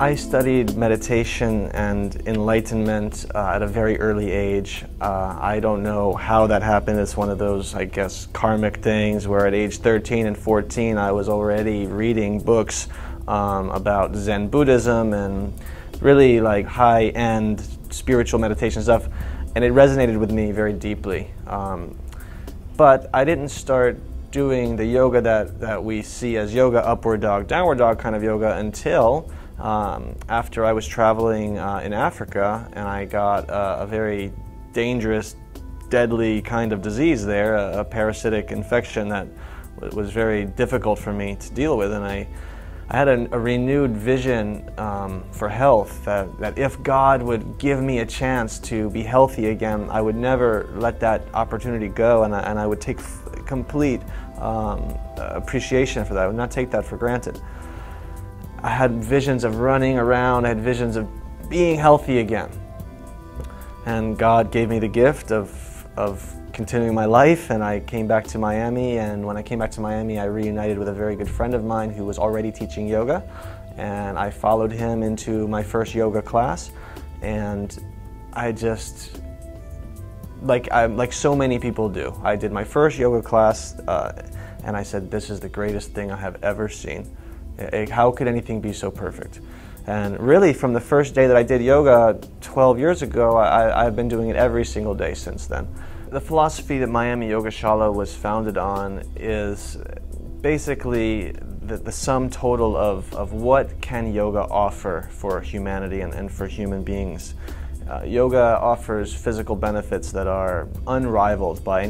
I studied meditation and enlightenment at a very early age. I don't know how that happened. It's one of those, I guess, karmic things where at age 13 and 14 I was already reading books about Zen Buddhism and really like high-end spiritual meditation stuff, and it resonated with me very deeply. But I didn't start doing the yoga that we see as yoga, upward dog, downward dog kind of yoga, until after I was traveling in Africa, and I got a very dangerous, deadly kind of disease there, a parasitic infection that was very difficult for me to deal with. And I had a renewed vision for health, that if God would give me a chance to be healthy again, I would never let that opportunity go, and I would take complete appreciation for that. I would not take that for granted. I had visions of running around, I had visions of being healthy again. And God gave me the gift of continuing my life, and I came back to Miami, and when I came back to Miami I reunited with a very good friend of mine who was already teaching yoga, and I followed him into my first yoga class, and I just, like so many people do, I did my first yoga class and I said, this is the greatest thing I have ever seen. How could anything be so perfect? And really, from the first day that I did yoga 12 years ago, I've been doing it every single day since then. The philosophy that Miami Yoga Shala was founded on is basically the sum total of what can yoga offer for humanity and for human beings. Yoga offers physical benefits that are unrivaled by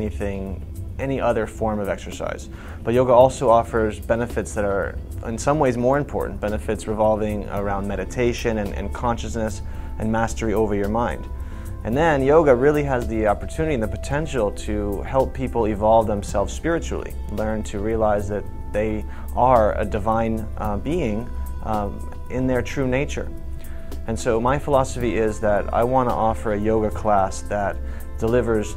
any other form of exercise. But yoga also offers benefits that are in some ways more important, benefits revolving around meditation and consciousness and mastery over your mind. And then yoga really has the opportunity and the potential to help people evolve themselves spiritually, learn to realize that they are a divine being in their true nature. And so my philosophy is that I want to offer a yoga class that delivers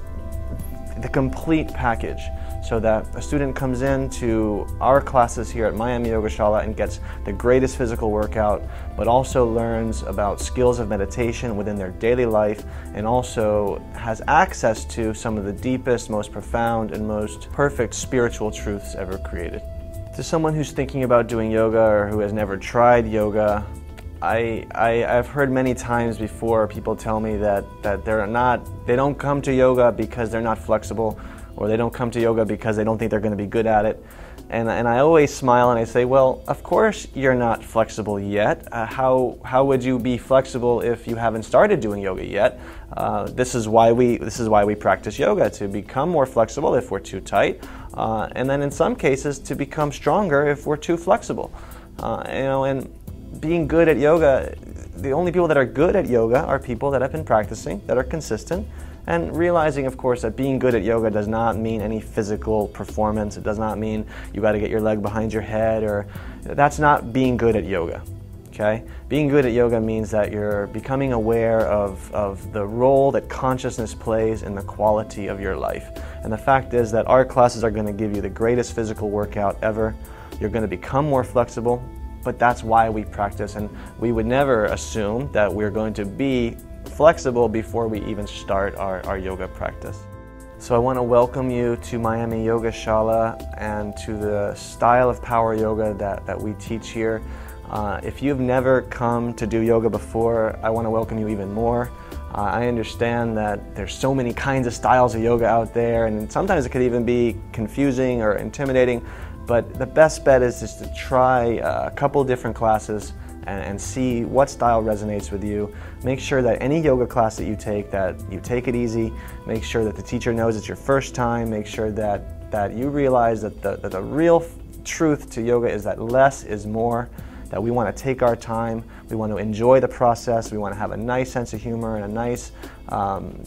the complete package, so that a student comes in to our classes here at Miami Yoga Shala and gets the greatest physical workout, but also learns about skills of meditation within their daily life, and also has access to some of the deepest, most profound, and most perfect spiritual truths ever created. To someone who's thinking about doing yoga or who has never tried yoga, I've heard many times before people tell me that they don't come to yoga because they're not flexible, or they don't come to yoga because they don't think they're going to be good at it. And I always smile and I say, well, of course you're not flexible yet. How would you be flexible if you haven't started doing yoga yet? This is why we practice yoga, to become more flexible if we're too tight, and then in some cases to become stronger if we're too flexible. And being good at yoga, the only people that are good at yoga are people that have been practicing, that are consistent, and realizing, of course, that being good at yoga does not mean any physical performance. It does not mean you got to get your leg behind your head, or that's not being good at yoga. Okay? Being good at yoga means that you're becoming aware of the role that consciousness plays in the quality of your life. And the fact is that our classes are going to give you the greatest physical workout ever. You're going to become more flexible. But that's why we practice, and we would never assume that we're going to be flexible before we even start our yoga practice. So I want to welcome you to Miami Yoga Shala and to the style of power yoga that we teach here. If you've never come to do yoga before, I want to welcome you even more. I understand that there's so many kinds of styles of yoga out there, and sometimes it could even be confusing or intimidating. But the best bet is just to try a couple different classes and see what style resonates with you. Make sure that any yoga class that you take it easy. Make sure that the teacher knows it's your first time. Make sure that you realize that the real truth to yoga is that less is more, that we want to take our time. We want to enjoy the process. We want to have a nice sense of humor and a nice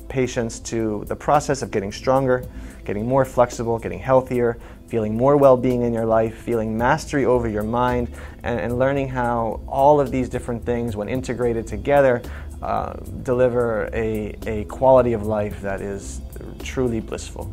patience to the process of getting stronger, getting more flexible, getting healthier, feeling more well-being in your life, feeling mastery over your mind, and learning how all of these different things, when integrated together, deliver a quality of life that is truly blissful.